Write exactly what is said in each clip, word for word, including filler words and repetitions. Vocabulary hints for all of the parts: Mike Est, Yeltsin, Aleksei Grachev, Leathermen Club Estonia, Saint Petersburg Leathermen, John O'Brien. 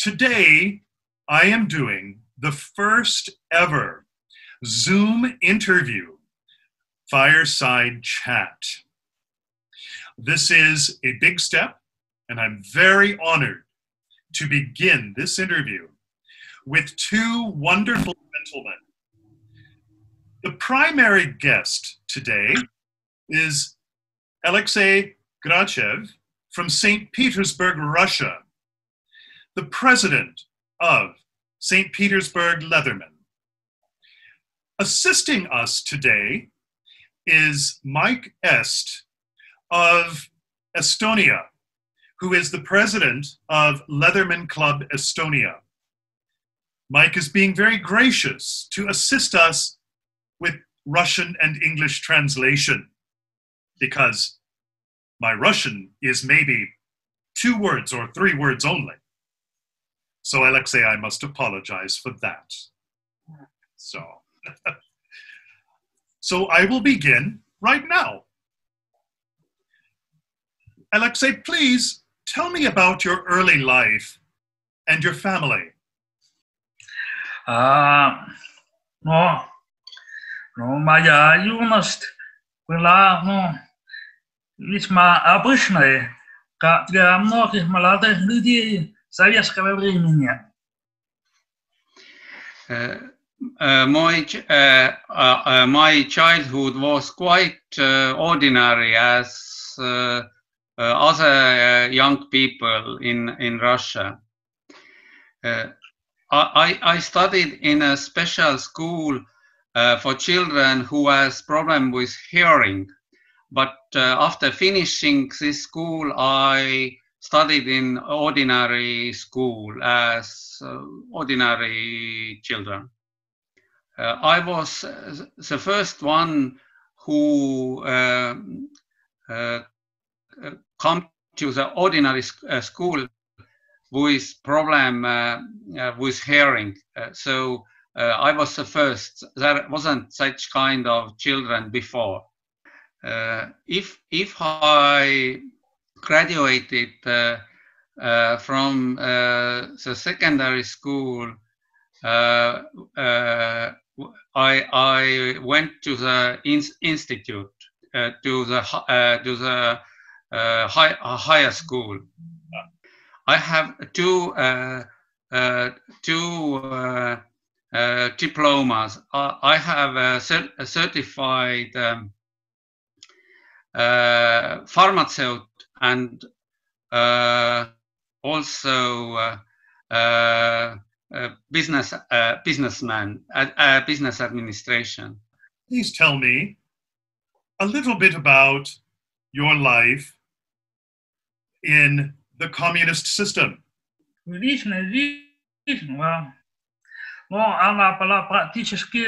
Today, I am doing the first ever Zoom interview fireside chat. This is a big step, and I'm very honored to begin this interview with two wonderful gentlemen. The primary guest today is Aleksei Grachev from Saint Petersburg, Russia, the president of Saint Petersburg Leathermen. Assisting us today is Mike Est of Estonia, who is the president of Leathermen Club Estonia. Mike is being very gracious to assist us with Russian and English translation, because my Russian is maybe two words or three words only. So Aleksei, I must apologize for that. So, so I will begin right now. Aleksei, please tell me about your early life and your family. Uh, no, no, моя юность была, ну, весьма обычной, как для многих молодых людей советского времени. My childhood was quite uh, ordinary as uh, Uh, other uh, young people in, in Russia. Uh, I, I studied in a special school uh, for children who has problem with hearing. But uh, after finishing this school, I studied in ordinary school as uh, ordinary children. Uh, I was the first one who uh, uh, come to the ordinary uh, school with problem uh, uh, with hearing. Uh, so uh, I was the first. There wasn't such kind of children before. Uh, if, if I graduated uh, uh, from uh, the secondary school, uh, uh, I, I went to the in institute, uh, to the, uh, to the Uh, high, uh, higher school. I have two uh, uh, two uh, uh, diplomas. I, I have a, cert a certified um, uh, pharmaceut and uh, also uh, uh, business uh, businessman at uh, business administration. Please tell me a little bit about your life in the communist system. Личная жизнь, но она была практически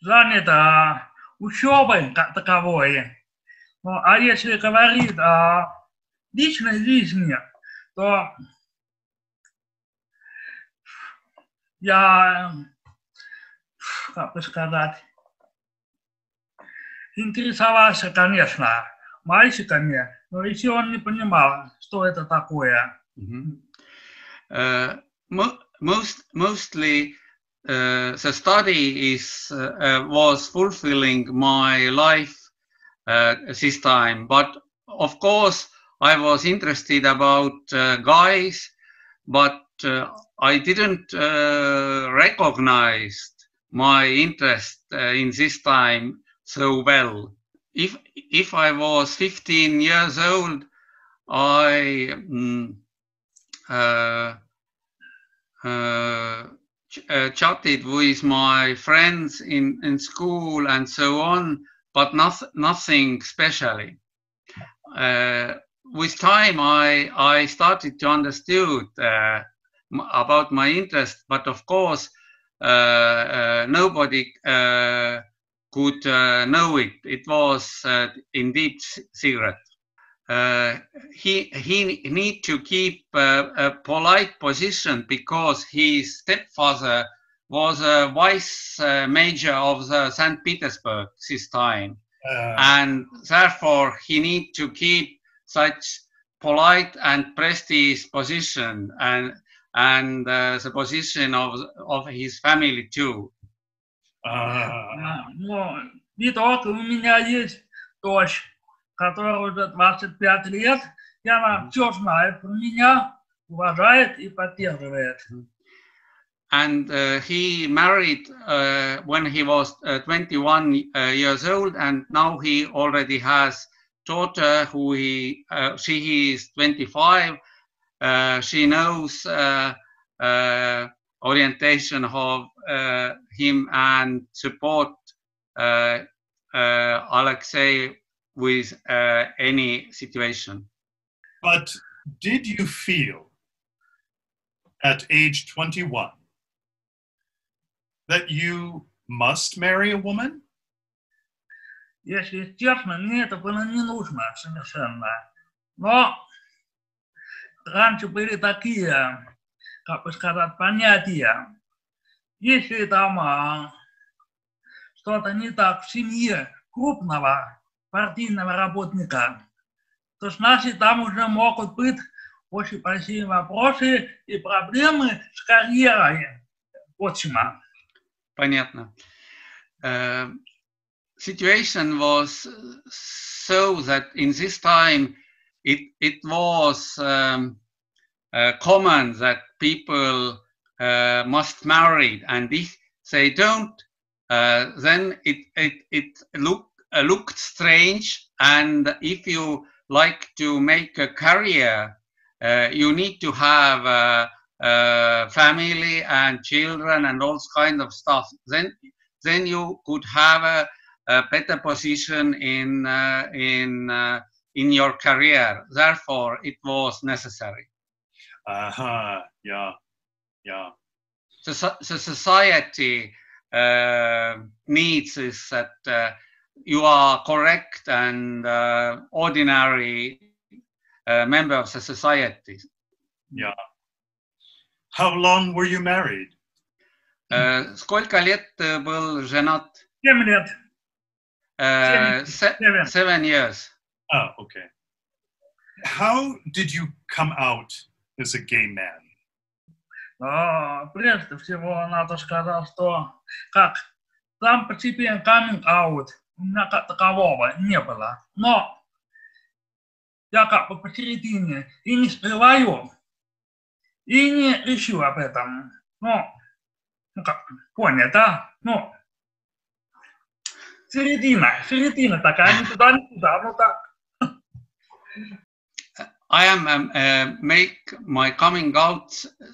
занята учебой как таковой. А если говорить о личной жизни, то я, как бы сказать, интересовался, конечно, мальчиками, но еще он не понимал, что это такое. Mm-hmm. uh, mo most, mostly uh, the study is, uh, was fulfilling my life uh, this time, but of course I was interested about uh, guys, but uh, I didn't uh, recognize my interest uh, in this time so well. If if I was fifteen years old, I mm, uh, uh, ch uh, chatted with my friends in, in school and so on, but not, nothing specially. Uh, with time, I, I started to understand uh, about my interest, but of course, uh, uh, nobody uh, could uh, know it. It was uh, indeed secret. Uh, he he need to keep uh, a polite position because his stepfather was a vice uh, major of the Saint Petersburg this time, uh, and therefore he need to keep such polite and prestige position, and and uh, the position of of his family too. Uh, ну, не только у меня есть дочь, которая уже двадцать пять лет, и она все знает про меня, уважает и поддерживает. And uh, he married uh, when he was uh, twenty-one uh, years old, and now he already has daughter who he uh, she is twenty-five. Uh, she knows uh, uh, orientation of uh, him and support uh, uh, Aleksei with uh, any situation. But did you feel at age twenty-one that you must marry a woman? Если честно, мне это было не нужно совершенно. Но раньше были такие, как бы сказать, понятия. Если там что-то не так в семье крупного партийного работника, то значит там уже могут быть очень большие вопросы и проблемы с карьерой отчима. Понятно. Uh... Situation was so that in this time it it was um, uh, common that people uh, must marry, and if they don't, uh, then it it it look uh, looked strange. And if you like to make a career, uh, you need to have a, a family and children and all kinds of stuff. Then then you could have a a better position in uh, in uh, in your career. Therefore, it was necessary. Uh-huh. Yeah, yeah. The, the society uh, needs is that uh, you are correct and uh, ordinary uh, member of the society. Yeah. How long were you married? Uh, сколько лет ты был женат? Семь лет. Uh, se seven. seven years. Oh, okay. How did you come out as a gay man? Uh, прежде всего, надо сказать, что как сам по себе каминг-аут у меня такового не было. Но я как бы посередине и не скрываю, и не ищу об этом. Ну, ну как, понял, да? Ну, I am um, uh, make my coming out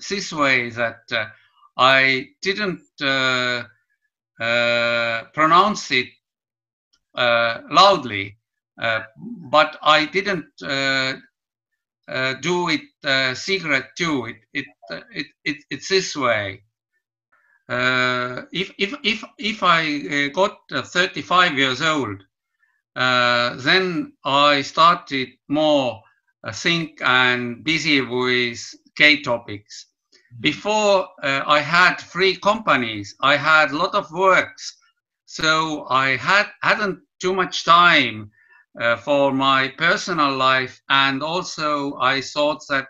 this way that uh, I didn't uh, uh, pronounce it uh, loudly, uh, but I didn't uh, uh, do it uh, secret too. It it, uh, it it it's this way. Uh, if if if if I got thirty-five years old, uh, then I started more uh, think and busy with gay topics. Before uh, I had three companies, I had a lot of works, so I had hadn't too much time uh, for my personal life, and also I thought that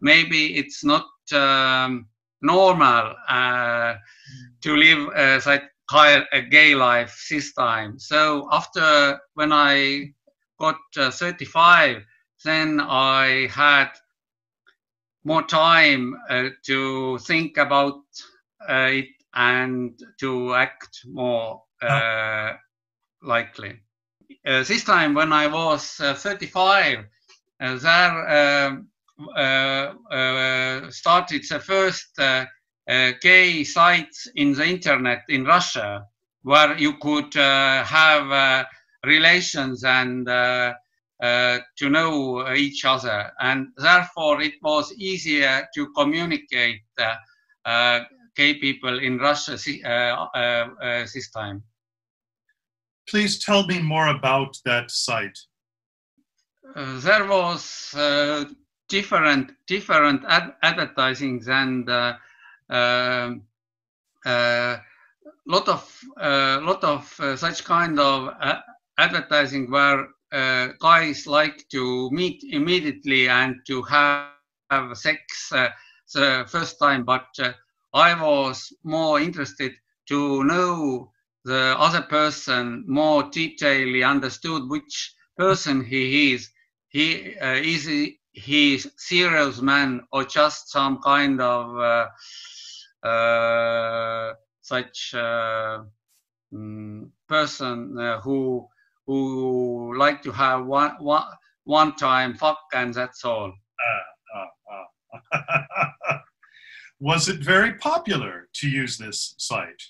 maybe it's not. Um, normal uh, to live uh, like a gay life this time. So after, when I got uh, thirty-five, then I had more time uh, to think about uh, it and to act more uh, likely. Uh, this time when I was uh, thirty-five, uh, there um, Uh, uh, started the first uh, uh, gay sites in the internet in Russia, where you could uh, have uh, relations and uh, uh, to know each other, and therefore it was easier to communicate uh, uh, gay people in Russia uh, uh, uh, this time. Please tell me more about that site. Uh, there was uh, different different ad advertisings and a uh, uh, uh, lot of uh, lot of uh, such kind of uh, advertising where uh, guys like to meet immediately and to have, have sex uh, the first time, but uh, I was more interested to know the other person more detailedly, understood which person he is. He uh, is he, he serious man or just some kind of uh, uh, such uh, person uh, who who like to have one one one time fuck and that's all. Uh, uh, uh. Was it very popular to use this site?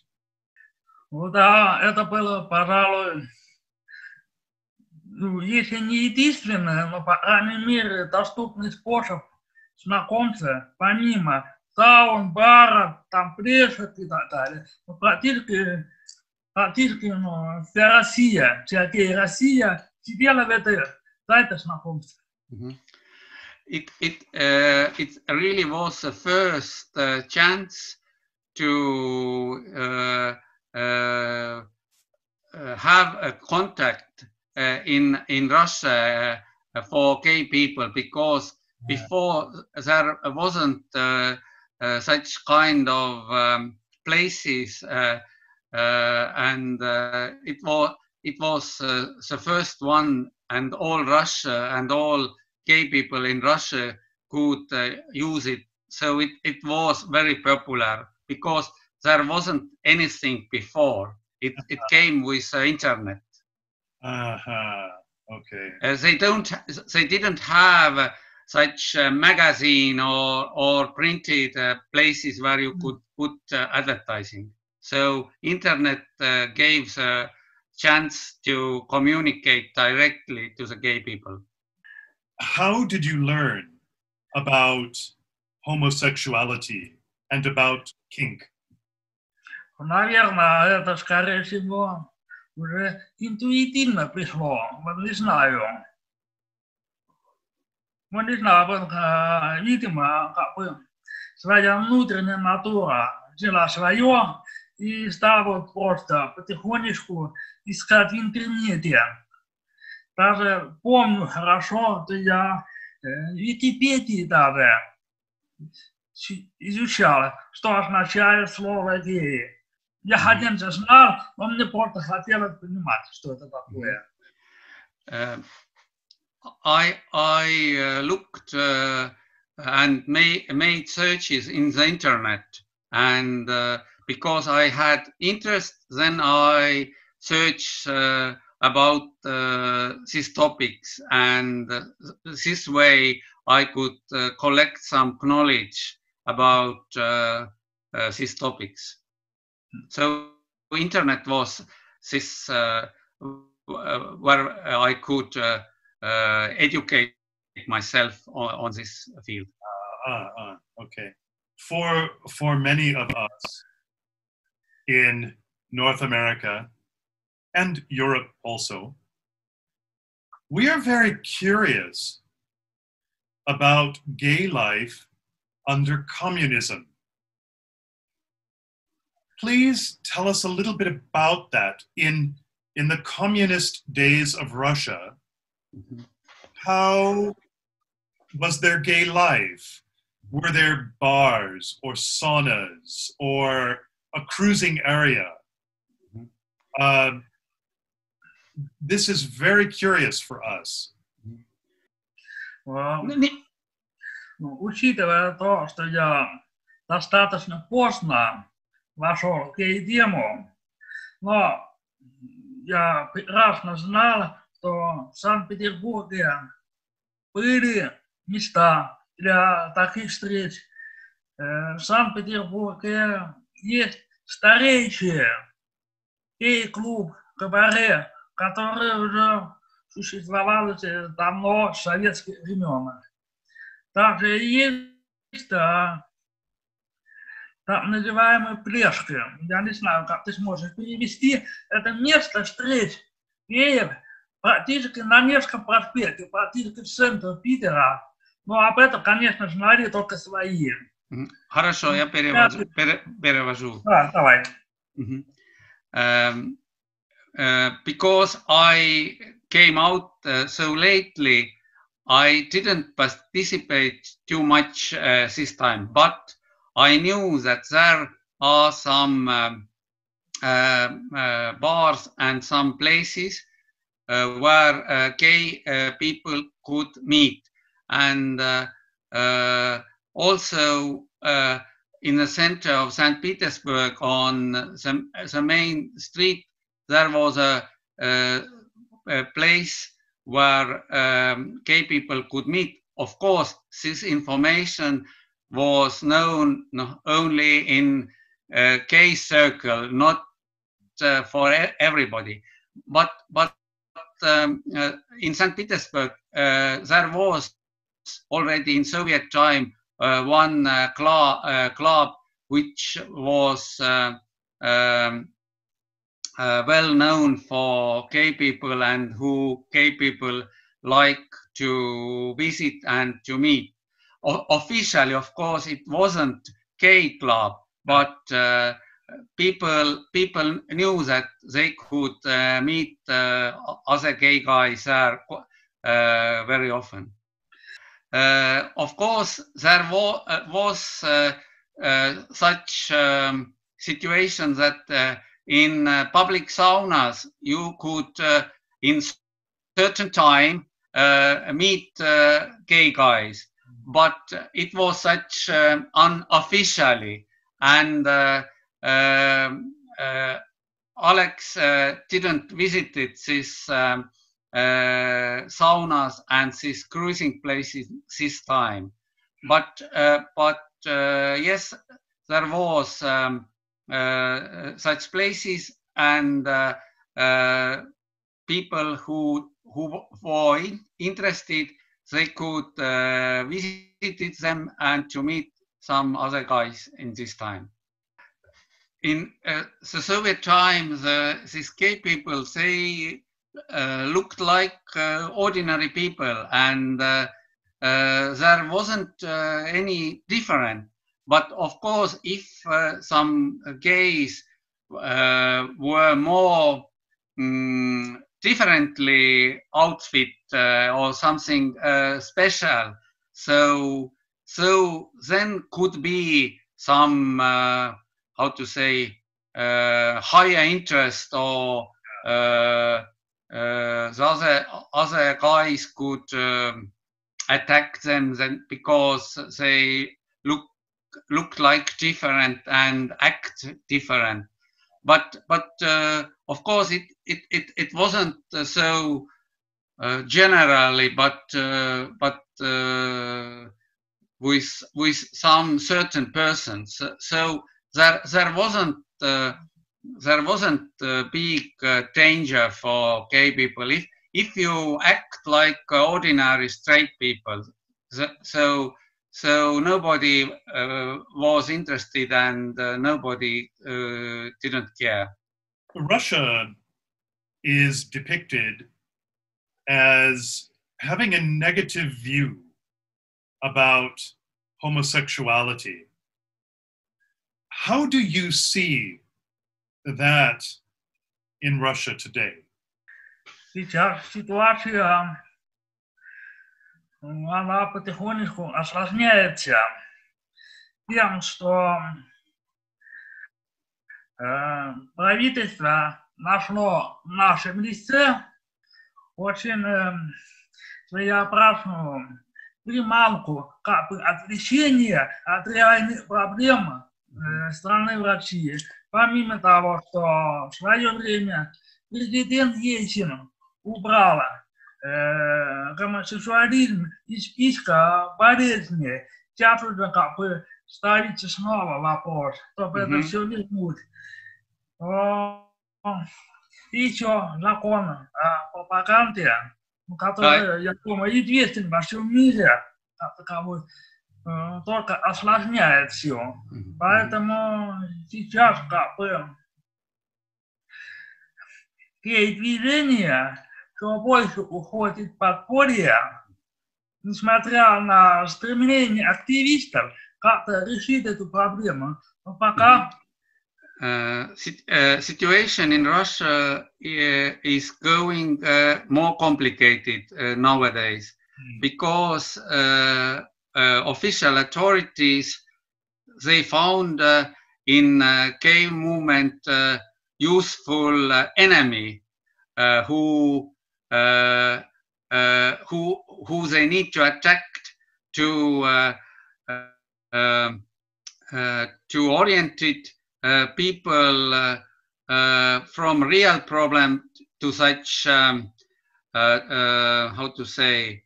Ну да, это было, пожалуй, ну, если не единственное, но, по крайней мере, доступный способ знакомства, помимо саун, бара, там плешет и так далее. Но практически, практически ну, вся Россия, вся Россия сидела в этой сайте знакомства. Mm-hmm. It, it, uh, it really was the first uh, chance to uh, Uh, uh, have a contact uh, in in Russia uh, for gay people, because yeah. Before there wasn't uh, uh, such kind of um, places, uh, uh, and uh, it was it was uh, the first one, and all Russia and all gay people in Russia could uh, use it. So it it was very popular because there wasn't anything before. It, it came with uh, internet. Uh-huh. Okay. Uh, they don't. They didn't have uh, such uh, magazine or or printed uh, places where you could put uh, advertising. So internet uh, gave a chance to communicate directly to the gay people. How did you learn about homosexuality and about kink? Наверное, это, скорее всего, уже интуитивно пришло. Вот не знаю. Вот не знаю, вот, видимо, как бы своя внутренняя натура взяла свое и стала вот просто потихонечку искать в интернете. Даже помню хорошо, что я в Википедии даже изучал, что означает слово «гей». Я хотел же знал, но мне просто хотелось понимать, что это такое. I I uh, looked uh, and made, made searches in the internet, and uh, because I had interest, then I searched uh, about uh, these topics, and uh, this way I could uh, collect some knowledge about uh, uh, these topics. So internet was this uh, where I could uh, uh, educate myself on, on this field. Uh, uh, okay. For, for many of us in North America and Europe also, we are very curious about gay life under communism. Please tell us a little bit about that. In, in the communist days of Russia, how was their gay life? Were there bars or saunas or a cruising area? Uh, this is very curious for us. Well, учитывая то, что я достаточно поздно вошел в гей-дему, но я прекрасно знал, что в Санкт-Петербурге были места для таких встреч. В Санкт-Петербурге есть старейший гей-клуб «Кабаре», который уже существовал давно, в советских временах. Также есть да, так называемые плешки. Я не знаю, как ты сможешь перевести. Это место встреч геев практически на Невском проспекте, практически в центре Питера. Но об этом, конечно, знали только свои. Хорошо, я перевожу. Пере, перевожу. Да, давай. Uh-huh. um, uh, because I came out uh, so lately, I didn't participate too much uh, this time, but I knew that there are some um, uh, uh, bars and some places uh, where uh, gay uh, people could meet. And uh, uh, also uh, in the center of Saint Petersburg on the, the main street, there was a, a, a place where um, gay people could meet. Of course, this information was known only in a gay circle, not uh, for everybody. But, but um, uh, in Saint Petersburg, uh, there was already in Soviet time uh, one uh, club, uh, club which was uh, um, Uh, well known for gay people and who gay people like to visit and to meet. O officially, of course, it wasn't gay club, but uh, people people knew that they could uh, meet uh, other gay guys there uh, very often. Uh, of course, there wa was uh, uh, such um, situation that uh, in uh, public saunas, you could, uh, in certain time, uh, meet uh, gay guys. But it was such um, unofficially. And uh, uh, uh, Alex uh, didn't visit these um, uh, saunas and these cruising places this time. But, uh, but uh, yes, there was um, Uh, such places and uh, uh, people who who were interested, they could uh, visit them and to meet some other guys in this time. In uh, the Soviet time, the, these gay people, they uh, looked like uh, ordinary people, and uh, uh, there wasn't uh, any difference. But of course, if uh, some gays uh, were more um, differently outfit uh, or something uh, special, so so then could be some uh, how to say uh, higher interest, or uh, uh, the other other guys could um, attack them then because they look. look like different and act different, but but uh, of course it it it, it wasn't so uh, generally, but uh, but uh, with with some certain persons. So there there wasn't uh, there wasn't a big uh, danger for gay people if if you act like ordinary straight people. So. So nobody uh, was interested, and uh, nobody uh, didn't care. Russia is depicted as having a negative view about homosexuality. How do you see that in Russia today? Сейчас ситуация она потихонечку осложняется тем, что э, правительство нашло в нашем лице очень э, своеобразную приманку как бы отвлечения от реальных проблем э, страны в России. Помимо того, что в свое время президент Ельцин убрала гомосексуализм из списка болезней. Сейчас уже как бы ставится снова вопрос, чтобы mm-hmm. это все вернуть. И еще закон о пропаганде, который, right. я думаю, известен во всем мире, как таковой, только осложняет все. Mm-hmm. Поэтому сейчас как бы те движения что больше уходит в подполье, несмотря на стремление активистов как-то решить эту проблему. Но пока Uh, sit, uh, situation in Russia is going uh, more complicated uh, nowadays mm. because uh, uh, official authorities, they found uh, in uh, gay movement uh, useful uh, enemy uh, who uh, uh, who who they need to attack to uh, uh, uh, to orient it. Uh, people uh, uh, from real problem to such um, uh, uh, how to say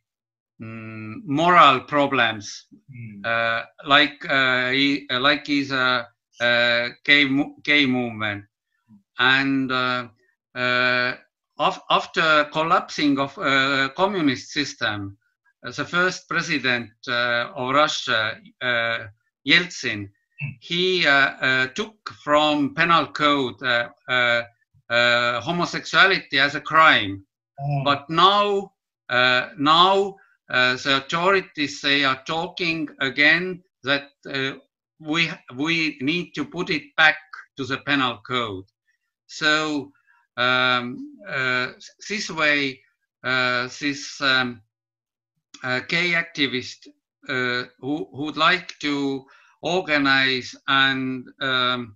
um, moral problems mm. uh, like uh, he, like is a, a gay gay movement mm. and uh, uh, af after collapsing of uh, communist system, uh, the first president uh, of Russia, uh, Yeltsin. He uh, uh, took from penal code uh, uh, uh, homosexuality as a crime, mm. but now uh, now uh, the authorities, they are talking again that uh, we we need to put it back to the penal code. So um, uh, this way, uh, this um, uh, gay activist uh, who would like to organize and um,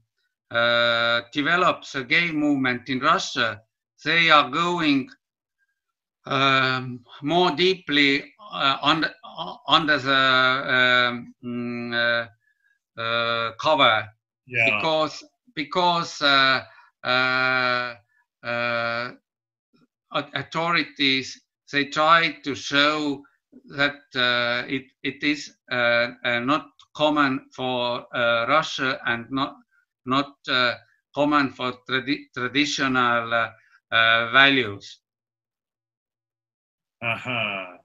uh, develop the gay movement in Russia, they are going um, more deeply uh, under, uh, under the um, uh, uh, cover yeah. because because uh, uh, uh, authorities, they try to show that uh, it, it is uh, uh, not common for uh, Russia and not not uh, common for tradi traditional uh, uh, values. Uh-huh.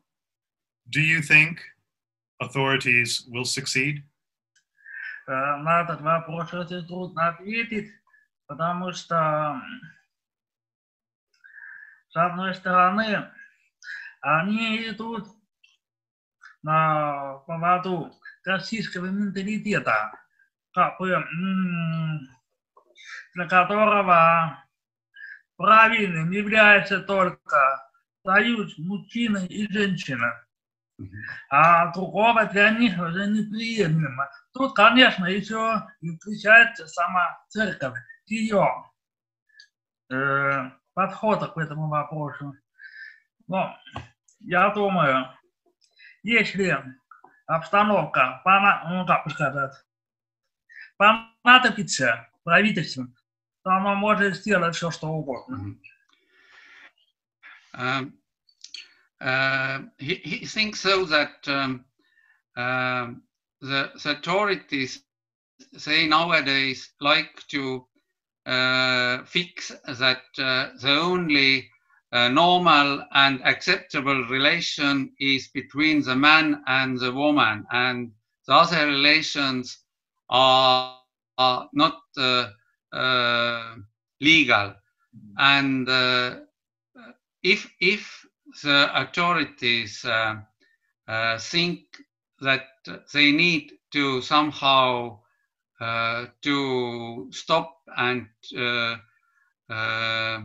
Do you think authorities will succeed? Uh, на этот вопрос очень трудно ответить, потому что с одной стороны они идут на поводу российского менталитета, как бы, для которого правильным является только союз мужчины и женщины, а другого для них уже неприемлемо. Тут, конечно, еще и включается сама церковь, ее э, подхода к этому вопросу. Но я думаю, если обстановка, ну как бы сказать, понадобится правительству, то оно может сделать все, что угодно. Mm-hmm. um, uh, he, he thinks so that um, uh, the, the authorities, they nowadays like to uh, fix that uh, the only Uh, normal and acceptable relation is between the man and the woman, and the other relations are, are not uh, uh, legal. Mm-hmm. And uh, if if the authorities uh, uh, think that they need to somehow uh, to stop and uh, uh,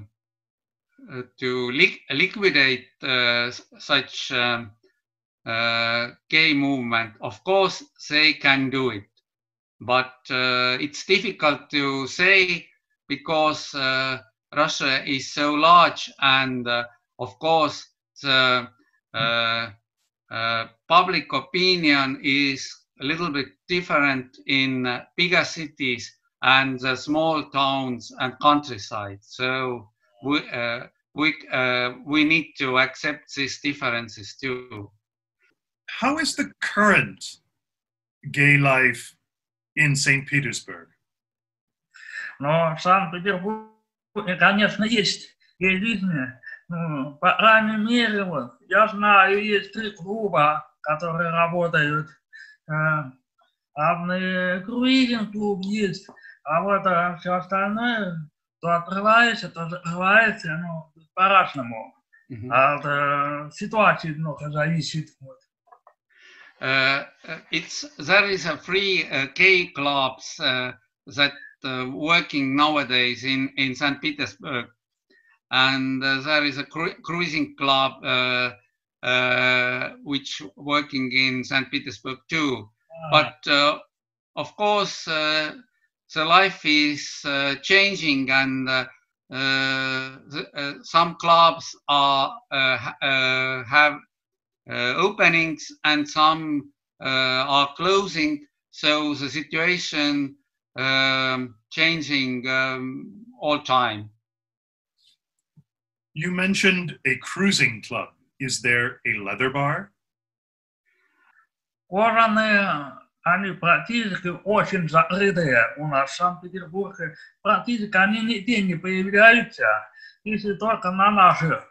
Uh, to li liquidate uh, such um, uh, gay movement, of course they can do it, but uh, it's difficult to say because uh, Russia is so large, and uh, of course the uh, uh, public opinion is a little bit different in uh, bigger cities and the small towns and countryside. So we uh, we uh, we need to accept these differences too. How is the current gay life in Saint Petersburg? No, Санкт-Петербург, конечно, есть гей жизнь. Ну, по крайней мере, вот я знаю, есть три клуба, которые работают. Одни круизинг-клуб есть, а вот а все остальное то открывается, то закрывается, ну, по-разному. Mm-hmm. От uh, ситуации много зависит. Uh, it's, there is a free uh, gay clubs uh, that uh, working nowadays in, in Saint Petersburg. And uh, there is a cru cruising club uh, uh, which working in Saint Petersburg too. Ah. But uh, of course, uh, the life is uh, changing, and uh, uh, the, uh, some clubs are uh, uh, have uh, openings and some uh, are closing. So the situation um, changing um, all time. You mentioned a cruising club. Is there a leather bar? Кожаные, они практически очень закрытые у нас в Санкт-Петербурге. Практически они нигде не появляются, если только на наших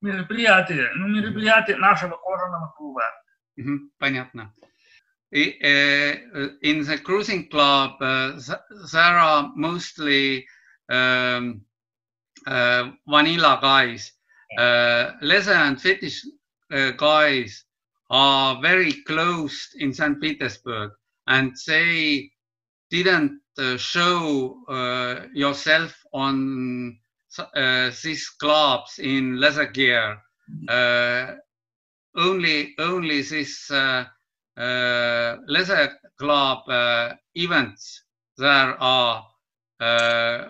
мероприятиях, ну, мероприятиях нашего кожаного клуба. Mm-hmm. Понятно. И, uh, in the cruising club, uh, there are mostly um, Uh, vanilla guys, uh, leather and fetish uh, guys are very closed in Saint Petersburg, and they didn't uh, show uh, yourself on uh, these clubs in leather gear. Uh, only, only this uh, uh, leather club uh, events there are. Uh,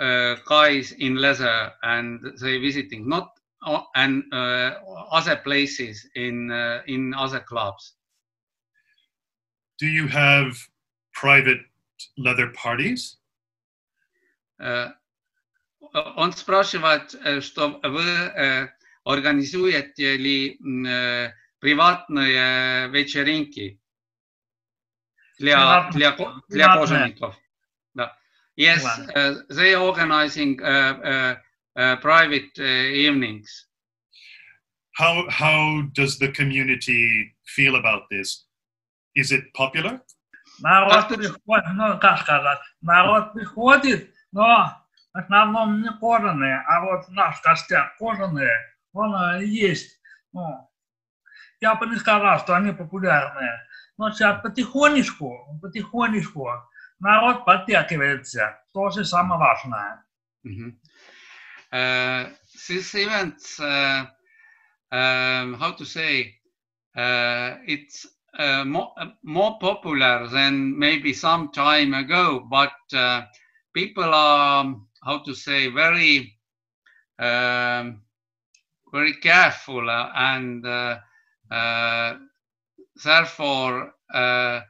Uh, guys in leather, and they visiting not uh, and uh, other places in uh, in other clubs. Do you have private leather parties? Uh, он спрашивает, что вы организуете ли приватные вечеринки для для для кожаников? Yes, uh, they are organizing uh, uh, uh, private uh, evenings. How, how does the community feel about this? Is it popular? Народ приходит, ну, как сказать, народ приходит, но в основном не кожаные, а вот наш костяк кожаные, он есть. Ну, я бы не сказал, что они популярные, но сейчас потихонечку, потихонечку, народ подтягивается, то же самое важное. Mm-hmm. uh, this event, uh, um, how to say, uh, it's uh, more, uh, more popular than maybe some time ago, but uh, people are, how to say, very, um, very careful, uh, and uh, uh, therefore uh,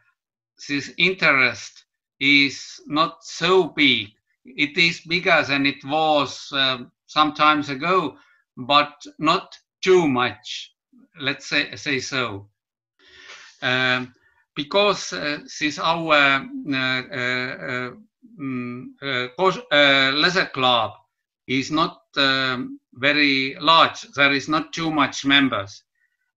this interest is not so big. It is bigger than it was uh, some times ago, but not too much, let's say, say so. Um, because uh, since our uh, uh, uh, uh, leather club is not um, very large, there is not too much members.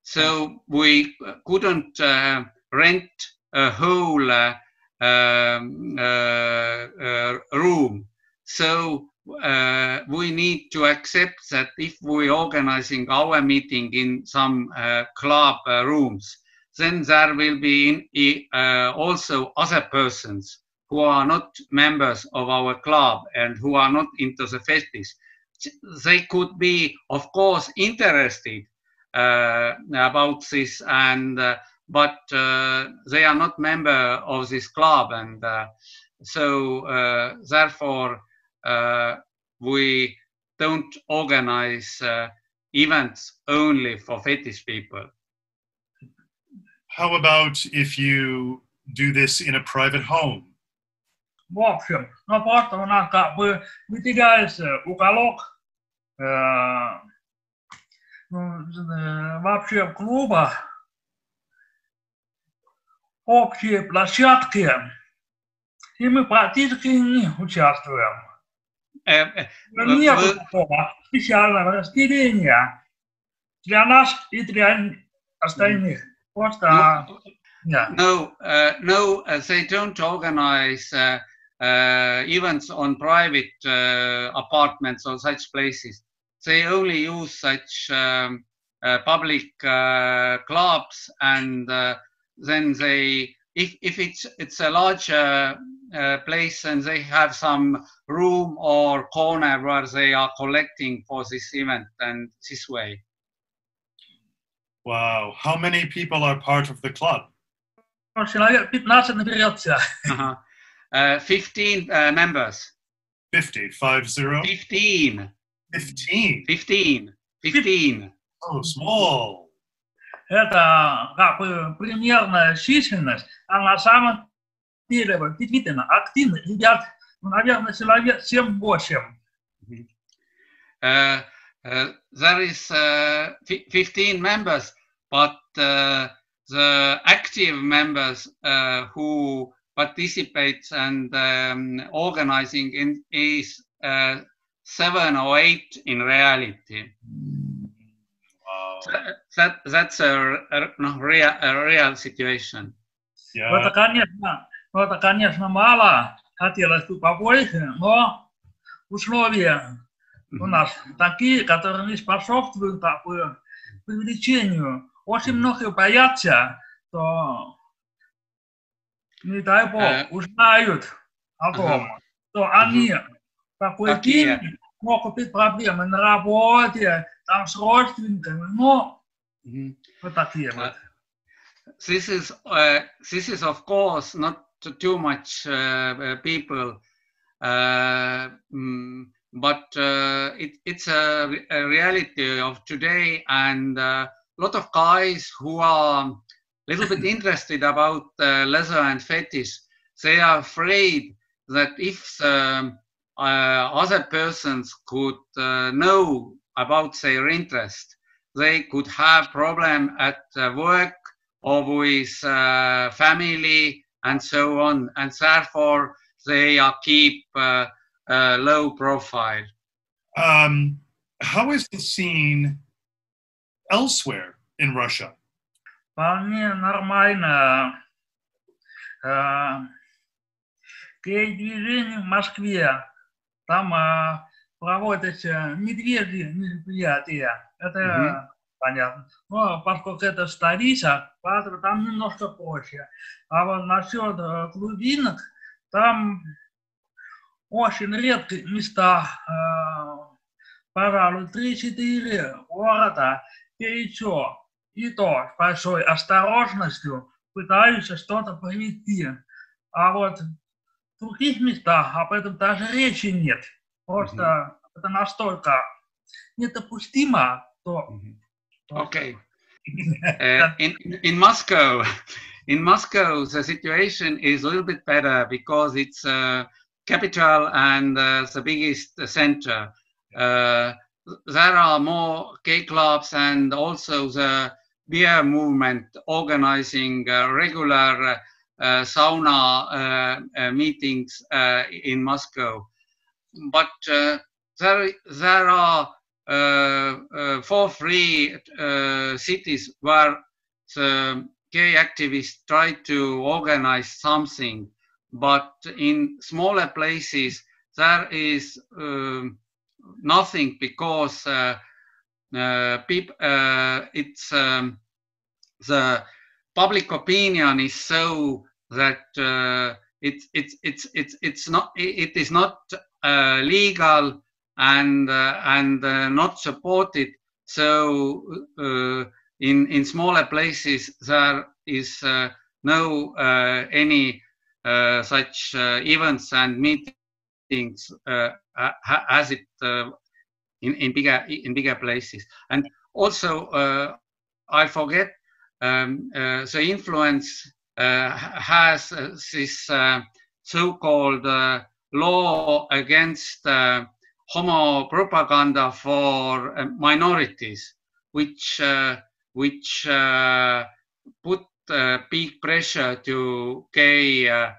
So we couldn't uh, rent a whole uh, Um, uh, uh, room. So uh, we need to accept that if we're organizing our meeting in some uh, club uh, rooms, then there will be in, uh, also other persons who are not members of our club and who are not into the fetish. They could be, of course, interested uh, about this, and uh, but uh, they are not member of this club, and uh, so uh, therefore uh, we don't organize uh, events only for fetish people. How about if you do this in a private home? В общем, но просто у нас как бы выделяется уголок вообще в клубах. Общие площадки, и мы практически не участвуем. Нет такого специального разделения для нас и для остальных. Просто нет. No, uh, no, they don't organize uh, uh, events on private uh, apartments or such places. They only use such um, uh, public uh, clubs, and uh, then they if, if it's, it's a large uh, uh, place and they have some room or corner where they are collecting for this event, and this way. Wow, how many people are part of the club? uh-huh. uh, fifteen uh, members. fifty, five, zero? fifteen. fifteen? fifteen. fifteen. Oh, small. Это, как примерная численность, а на самом деле действительно активно ребят, наверное, человек семь восемь. There is uh, fifteen members, but uh, the active members uh, who participates and um, organizing in, is uh, seven or eight in reality. That, that's a, a, no, real, a real situation. Yeah. Это, конечно, это, конечно, мало. Хотелось бы побольше, но условия у нас такие, которые не способствуют увеличению. Очень многие боятся, что, не дай бог, узнают о том, что они такой день могут быть проблемы на работе, там с родственниками, но вот такие вот. This is, uh, this is of course not too much uh, people, uh, but uh, it, it's a, a reality of today, and a lot of guys who are a little bit interested about uh, leather and fetish, they are afraid that if um, uh, other persons could uh, know about their interest, they could have problem at uh, work or with uh, family and so on, and therefore they are keep uh, a low profile. Um, how is the scene elsewhere in Russia? Вполне нормально. Гей-движение в Москве, там проводятся медвежьи мероприятия, это mm-hmm. понятно. Но поскольку это столица, там немножко проще. А вот насчет глубинок, там очень редкие места, пожалуй, три-четыре города, и еще, и то с большой осторожностью пытаются что-то привести. А вот в других местах об этом даже речи нет. Просто mm-hmm. это настолько недопустимо, что... Okay. uh, in, in Moscow, in Moscow, the situation is a little bit better because it's uh, capital and uh, the biggest center. Uh, there are more gay clubs and also the beer movement organizing uh, regular uh, sauna uh, uh, meetings uh, in Moscow. But uh, there, there are uh, uh, four free uh, cities where the gay activists try to organize something. But in smaller places, there is um, nothing because uh, uh, peop uh, it's um, the public opinion is so that uh, it's it's it's it's it's not it is not. Uh, legal and uh, and uh, not supported, so uh, in in smaller places there is uh, no uh, any uh, such uh, events and meetings uh, as it uh, in in bigger in bigger places. And also uh, I forget um, uh, the influence uh, has uh, this uh, so-called uh, law against uh, homo propaganda for uh, minorities, which uh, which uh, put uh, big pressure to gay uh,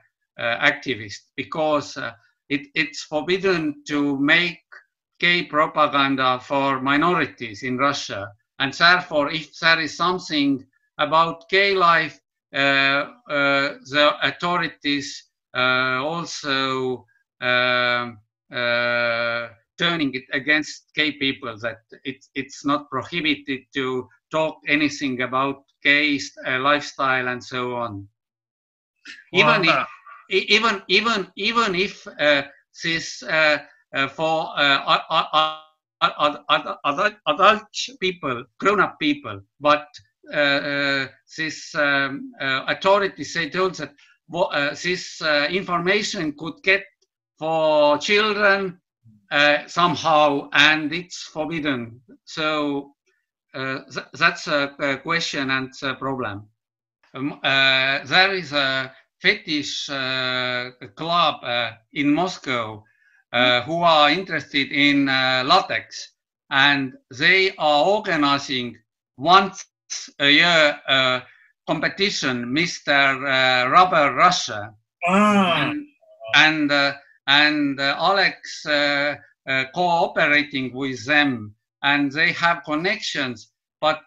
uh, activists, because uh, it, it's forbidden to make gay propaganda for minorities in Russia, and therefore if there is something about gay life, uh, uh, the authorities uh, also Uh, uh, turning it against gay people, that it, it's not prohibited to talk anything about gay uh, lifestyle and so on. Even wow. if, even even even if uh, this uh, uh, for uh, uh, uh, adult, adult people, grown-up people, but uh, uh, this um, uh, authorities they told that uh, this uh, information could get for children uh, somehow, and it's forbidden. So uh, th that's a, a question and a problem. Um, uh, there is a fetish uh, club uh, in Moscow uh, who are interested in uh, latex, and they are organizing once a year uh, competition, Mister Uh, Rubber Russia. Oh. And and, uh, and uh, Alex uh, uh, cooperating with them, and they have connections, but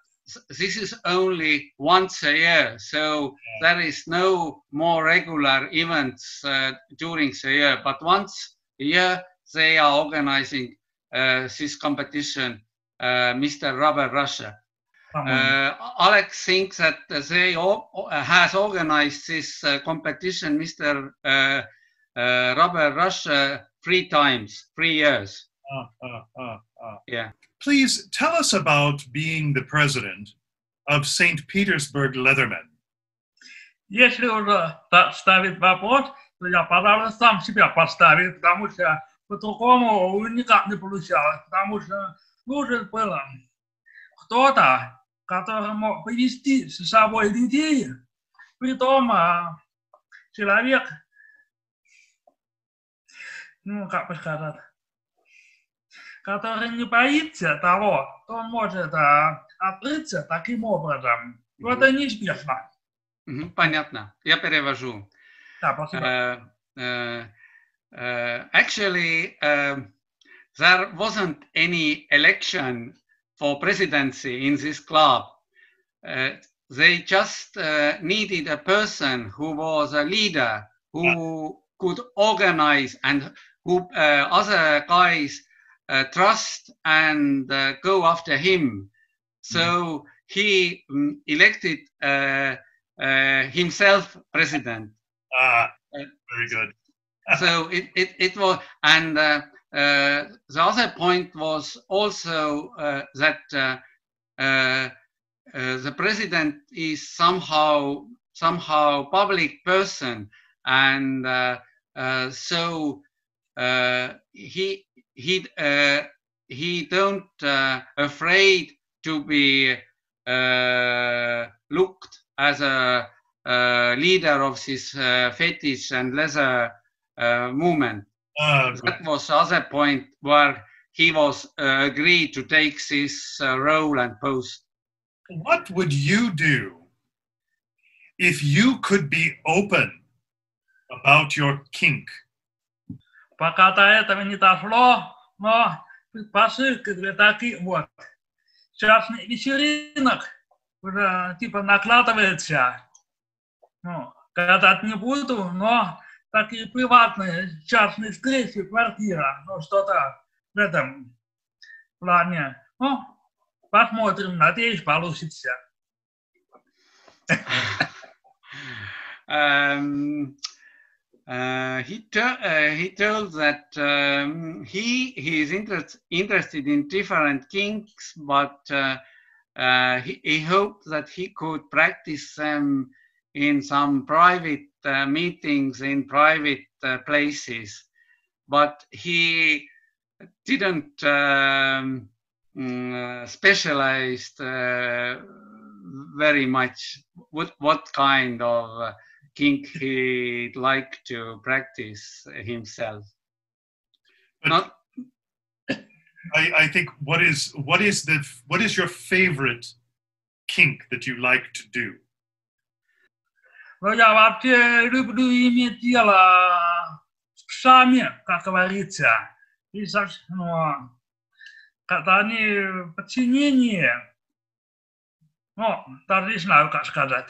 this is only once a year, so there is no more regular events uh, during the year, but once a year they are organizing uh, this competition, uh, Mister Rubber Russia. Mm-hmm. uh, Alex thinks that they has organized this uh, competition, Mister Uh, uh, Rubber Russia, three times, three years. Uh, uh, uh, uh. Yeah. Please tell us about being the president of Saint Petersburg Leathermen. Если уже ставить вопрос, то я, пожалуй, сам себя поставил, потому что по-другому никак не получалось, потому что нужен был кто-то, который мог привести с собой людей, притом человек, ну, как бы сказать, который не боится того, кто может а, открыться таким образом. Mm-hmm. Это неизбежно. Mm-hmm. Понятно. Я перевожу. Да, спасибо. Uh, uh, uh, actually, uh, there wasn't any election for presidency in this club. Uh, they just uh, needed a person who was a leader, who yeah. could organize, and who uh, other guys Uh, trust and uh, go after him. So he um, elected uh, uh, himself president. Ah, very good. So it, it, it was, and uh, uh, the other point was also uh, that uh, uh, uh, the president is somehow, somehow public person, and uh, uh, so uh, he He uh, he don't uh, afraid to be uh, looked as a uh, leader of this uh, fetish and leather uh, movement. Oh, that was other point where he was uh, agreed to take this uh, role and post. What would you do if you could be open about your kink? Пока до этого не дошло, но предпосылки для таких вот частных вечеринок уже типа накладывается. Ну, когда-то не буду, но такие приватные частные встречи, квартира, ну что-то в этом плане. Ну, посмотрим, надеюсь, получится. um... Uh, he, uh, he told that um, he, he is interest, interested in different kinks, but uh, uh, he, he hoped that he could practice them um, in some private uh, meetings, in private uh, places. But he didn't um, uh, specialize uh, very much what, what kind of uh, kink he'd like to practice himself. Not... I, I think what is what is the what is your favorite kink that you like to do? Ну, я вообще люблю иметь дело с псами, как говорится, и ну, когда они подчинение, ну, даже не знаю, как сказать.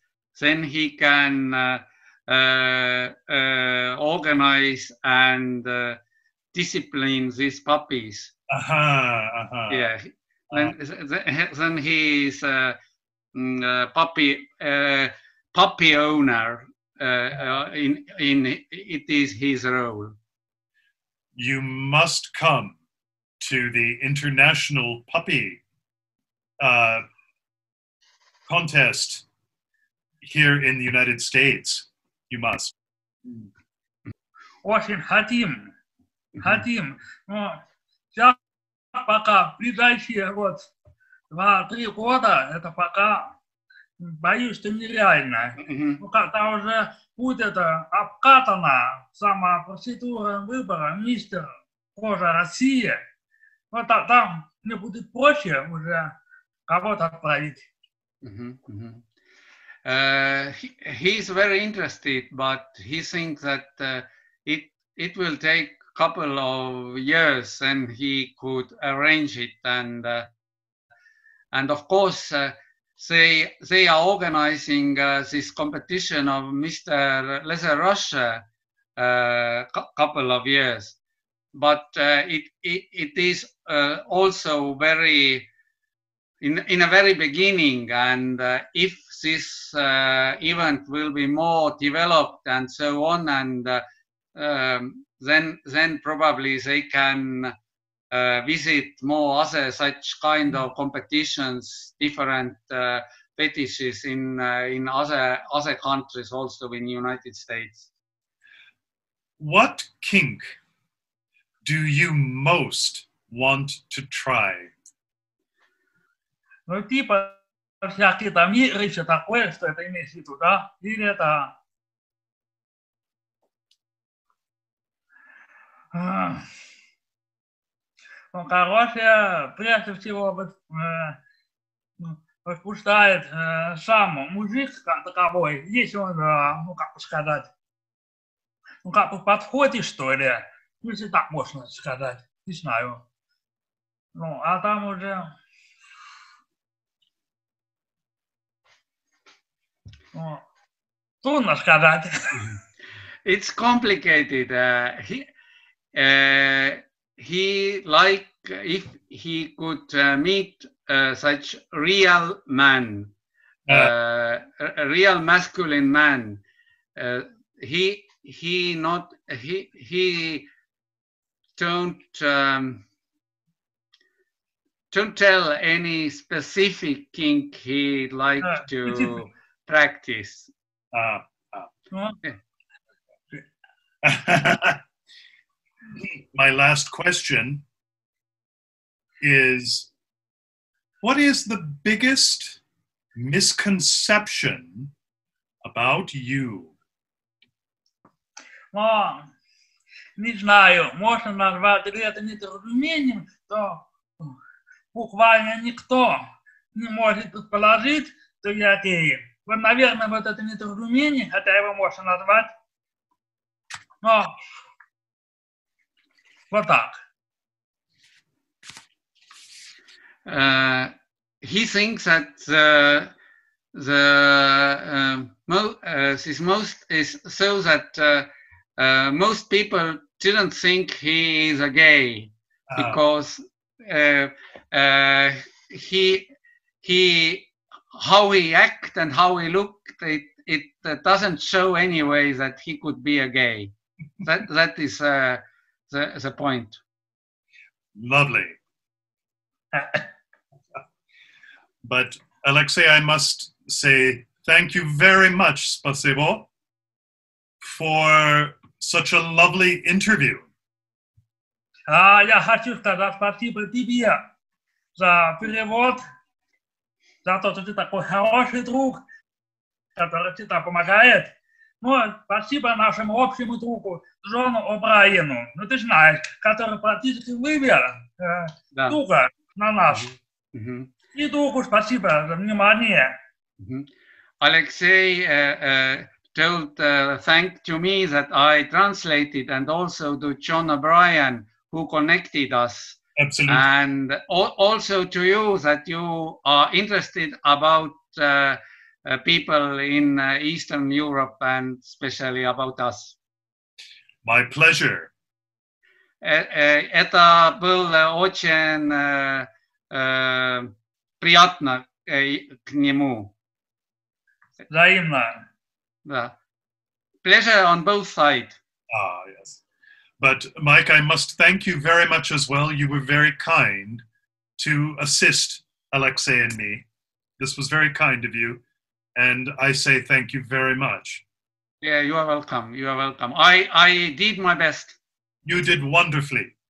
then he can uh, uh, uh, organize and uh, discipline these puppies. Uh-huh, uh-huh. Yeah. Then, uh-huh. then he is a uh, puppy uh, puppy owner. Uh, uh, in in it is his role. You must come to the International Puppy Uh, contest here in the United States. You must. Очень хотим, хотим. Но сейчас пока ближайшие вот два-три года это пока боюсь, что нереально. Но когда уже будет обкатана сама процедура выбора мистер Кожа России, вот там мне будет проще уже. Mm-hmm, mm-hmm. Uh, he, he's very interested, but he thinks that uh, it it will take a couple of years, and he could arrange it. And uh, and of course, uh, they they are organizing uh, this competition of Mister Rubber Russia a uh, couple of years, but uh, it, it it is uh, also very In, in a very beginning, and uh, if this uh, event will be more developed and so on, and uh, um, then then probably they can uh, visit more other such kind of competitions, different uh, fetishes in uh, in other other countries, also in the United States. What kink do you most want to try? Ну, типа, всякие там речи такое, что это имеешь в виду, да? Или это... Ну, короче, прежде всего, возбуждает сам мужик как таковой, если он, ну, как бы сказать, ну, как бы подходит, что ли, если так можно сказать, не знаю. Ну, а там уже... It's complicated. Uh, he, uh, he like if he could uh, meet uh, such real man, uh, a real masculine man. Uh, he he not he he don't um, don't tell any specific kink he like uh, to. Practice. Uh, uh. My last question is, what is the biggest misconception about you? Oh, не знаю, можно назвать это недоразумением, что буквально никто не может предположить, что я гей. Вот, наверное, вот это недоразумение, хотя его можно назвать, но вот так. Uh, he thinks that uh, the uh, mo uh, his most is so that uh, uh, most people didn't think he is a gay uh. because uh, uh, he he. How he act and how he looked, it it uh, doesn't show anyway that he could be a gay. That that is uh, the the point. Lovely. But Aleksei, I must say thank you very much, Spasibo, for such a lovely interview. Ah, я хочу сказать спасибо тебе за перевод. За то, что ты такой хороший друг, который всегда помогает. Ну, спасибо нашему общему другу Джону О'Брайену, ну ты знаешь, который практически вывел э, да. друга на нас. Mm-hmm. И другу спасибо за внимание. Mm-hmm. Aleksei uh, uh, told uh, thank to me that I translated, and also to John O'Brien, who connected us. Absolutely. And al also to you, that you are interested about uh, uh, people in uh, Eastern Europe, and especially about us. My pleasure. Это было очень приятно к нему. Взаимно. Да. Pleasure on both sides. Ah, yes. But Mike, I must thank you very much as well. You were very kind to assist Aleksei and me. This was very kind of you, and I say thank you very much. Yeah, you are welcome. You are welcome. I, I did my best. You did wonderfully.